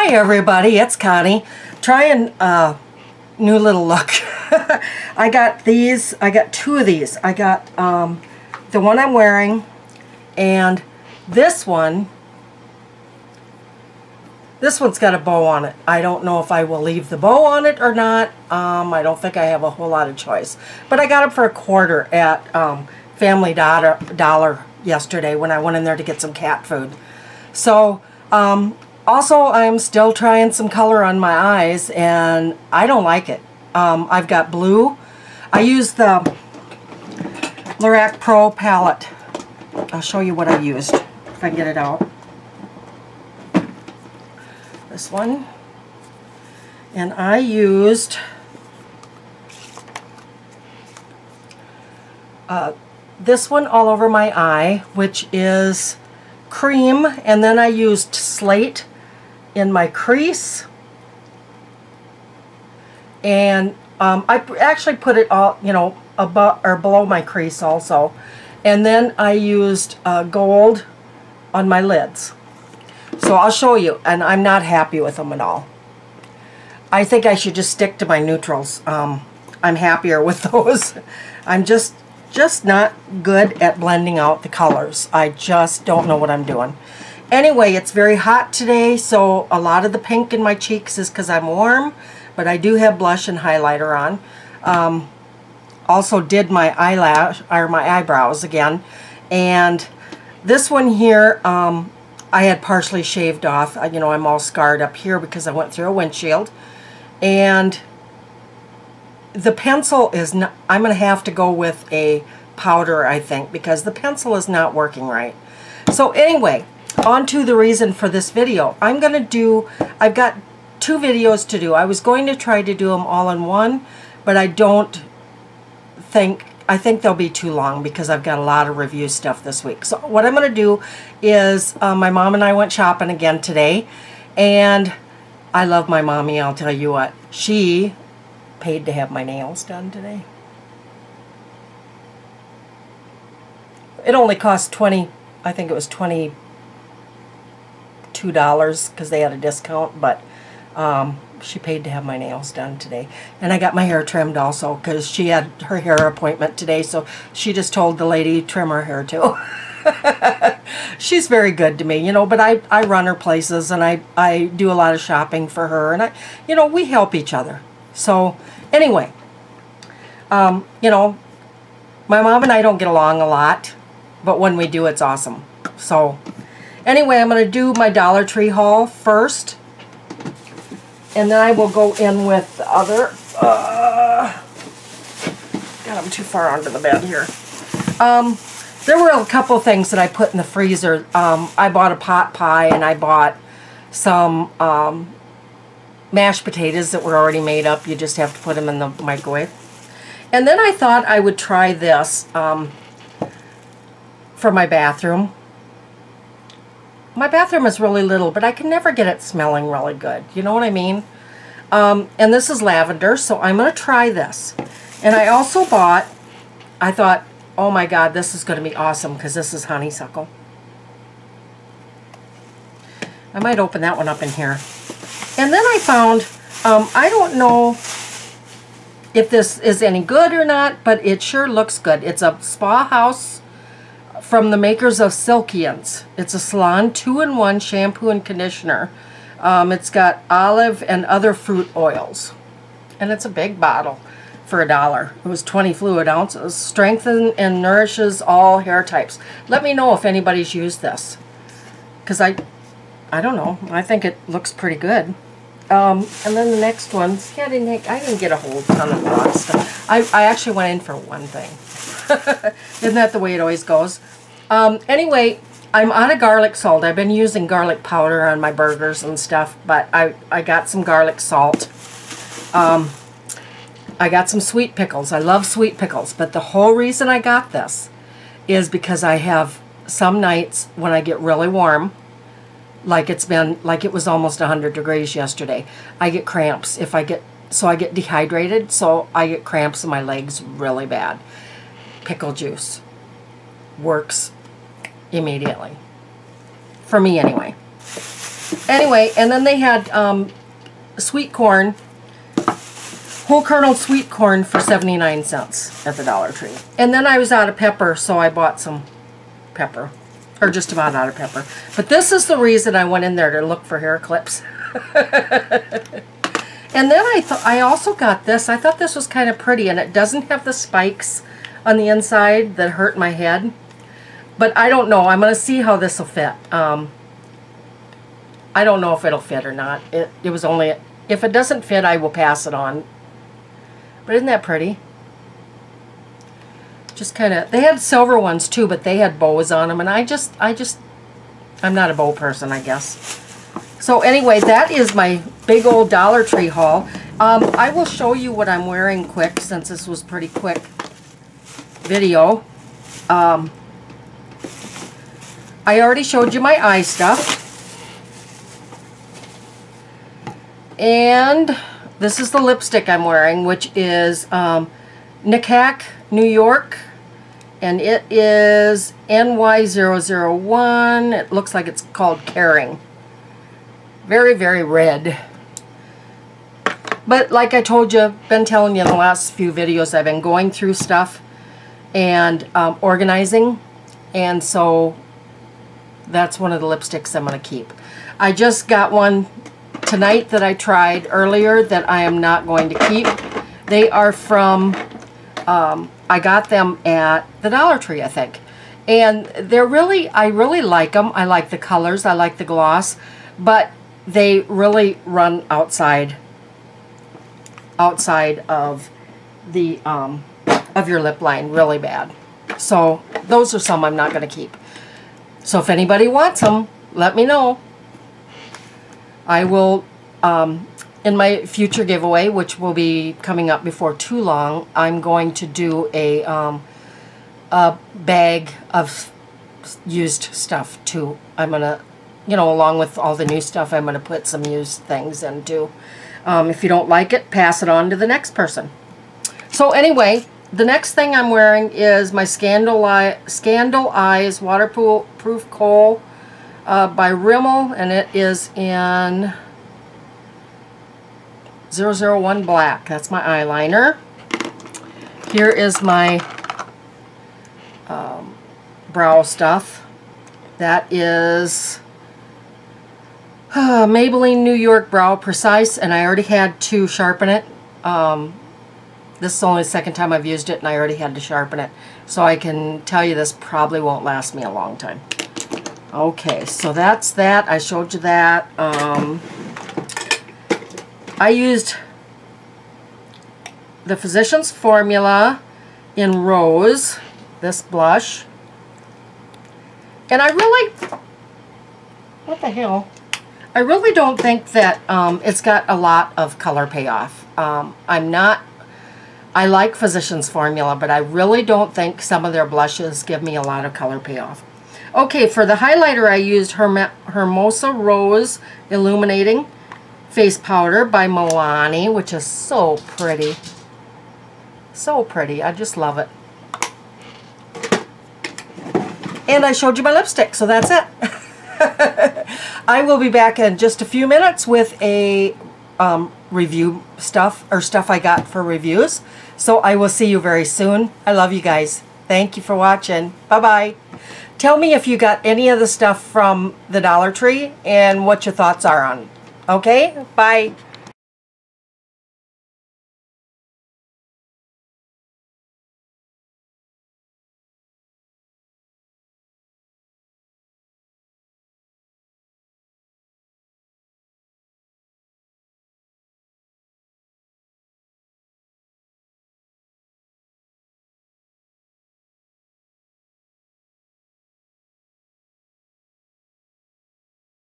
Hi everybody, it's Connie. Trying a new little look. I got two of these. I got the one I'm wearing and this one. This one's got a bow on it. I don't know if I will leave the bow on it or not. I don't think I have a whole lot of choice. But I got them for a $1 at Family Dollar yesterday when I went in there to get some cat food. So also I'm still trying some color on my eyes and I don't like it. I've got blue. I use the Lorac Pro palette. I'll show you what I used if I can get it out. This one, and I used this one all over my eye, which is cream, and then I used slate in my crease, and I actually put it all, you know, above or below my crease also, and then I used gold on my lids. So I'll show you, and I'm not happy with them at all. I think I should just stick to my neutrals. I'm happier with those. I'm just not good at blending out the colors. I just don't know what I'm doing. Anyway, it's very hot today, so a lot of the pink in my cheeks is because I'm warm, but I do have blush and highlighter on. Also did my eyelash or my eyebrows again, and this one here I had partially shaved off. You know, I'm all scarred up here because I went through a windshield, and the pencil is not, I'm going to have to go with a powder, I think, because the pencil is not working right. So anyway, on to the reason for this video. I'm going to do, I've got two videos to do. I was going to try to do them all in one, but I don't think, I think they'll be too long because I've got a lot of review stuff this week. So what I'm going to do is my mom and I went shopping again today, and I love my mommy, I'll tell you what. She paid to have my nails done today. It only cost 20, I think it was $22 because they had a discount, but she paid to have my nails done today. And I got my hair trimmed also because she had her hair appointment today, so she just told the lady trim her hair too. She's very good to me, you know, but I run her places, and I do a lot of shopping for her, and I, you know, we help each other. So anyway, you know, my mom and I don't get along a lot, but when we do, it's awesome. So anyway, I'm going to do my Dollar Tree haul first, and then I will go in with the other. God, I'm too far onto the bed here. There were a couple things that I put in the freezer. I bought a pot pie, and I bought some mashed potatoes that were already made up. You just have to put them in the microwave. And then I thought I would try this for my bathroom. My bathroom is really little, but I can never get it smelling really good. You know what I mean? And this is lavender, so I'm going to try this. And I also bought, I thought, oh my God, this is going to be awesome because this is honeysuckle. I might open that one up in here. And then I found, I don't know if this is any good or not, but it sure looks good. It's a spa house from the makers of Silkiens. It's a salon 2-in-1 shampoo and conditioner. It's got olive and other fruit oils. And it's a big bottle for $1. It was 20 fluid ounces. Strengthens and nourishes all hair types. Let me know if anybody's used this, because I don't know. I think it looks pretty good. And then the next one, see, I didn't get a whole ton of raw stuff. I actually went in for one thing. Isn't that the way it always goes? Anyway, I'm out of garlic salt. I've been using garlic powder on my burgers and stuff, but I got some garlic salt. I got some sweet pickles. I love sweet pickles, but the whole reason I got this is because I have some nights when I get really warm, like it's been, like it was almost 100 degrees yesterday, I get cramps. So I get dehydrated, so I get cramps in my legs really bad. Pickle juice works immediately for me anyway. Anyway, and then they had sweet corn, whole kernel sweet corn for 79 cents at the Dollar Tree. And then I was out of pepper, so I bought some pepper, or just about out of pepper. But this is the reason I went in there, to look for hair clips. And then I also got this. I thought this was kind of pretty, and it doesn't have the spikes on the inside that hurt my head. But I don't know. I'm going to see how this will fit. I don't know if it'll fit or not. It was only, if it doesn't fit, I will pass it on. But isn't that pretty? Just kind of, they had silver ones too, but they had bows on them, and I'm not a bow person, I guess. So anyway, that is my big old Dollar Tree haul. I will show you what I'm wearing quick, since this was pretty quick video. I already showed you my eye stuff. And this is the lipstick I'm wearing, which is Nykaa, New York, and it is NY001. It looks like it's called Caring. Very, very red. But like I told you, been telling you in the last few videos, I've been going through stuff and organizing, and so that's one of the lipsticks I'm going to keep. I just got one tonight that I tried earlier that I am not going to keep. They are from, I got them at the Dollar Tree, I think. And they're really, I really like them. I like the colors, I like the gloss, but they really run outside of the, of your lip line really bad. So those are some I'm not going to keep. So if anybody wants them, let me know. I will, in my future giveaway, which will be coming up before too long, I'm going to do a bag of used stuff too. I'm going to, you know, along with all the new stuff, I'm going to put some used things in too. If you don't like it, pass it on to the next person. So anyway, the next thing I'm wearing is my Scandal Eyes Waterproof Coal by Rimmel, and it is in 001 Black. That's my eyeliner. Here is my brow stuff. That is Maybelline New York Brow Precise, and I already had to sharpen it. This is only the second time I've used it, and I already had to sharpen it. So I can tell you this probably won't last me a long time. Okay, so that's that. I showed you that. I used the Physician's Formula in Rose, this blush. And I really, what the hell? I really don't think that it's got a lot of color payoff. I like Physician's Formula, but I really don't think some of their blushes give me a lot of color payoff. Okay, for the highlighter I used Hermosa Rose Illuminating Face Powder by Milani, which is so pretty. So pretty. I just love it. And I showed you my lipstick, so that's it. I will be back in just a few minutes with a review stuff, or stuff I got for reviews. So I will see you very soon. I love you guys. Thank you for watching. Bye-bye. Tell me if you got any of the stuff from the Dollar Tree and what your thoughts are on it. Okay? Bye.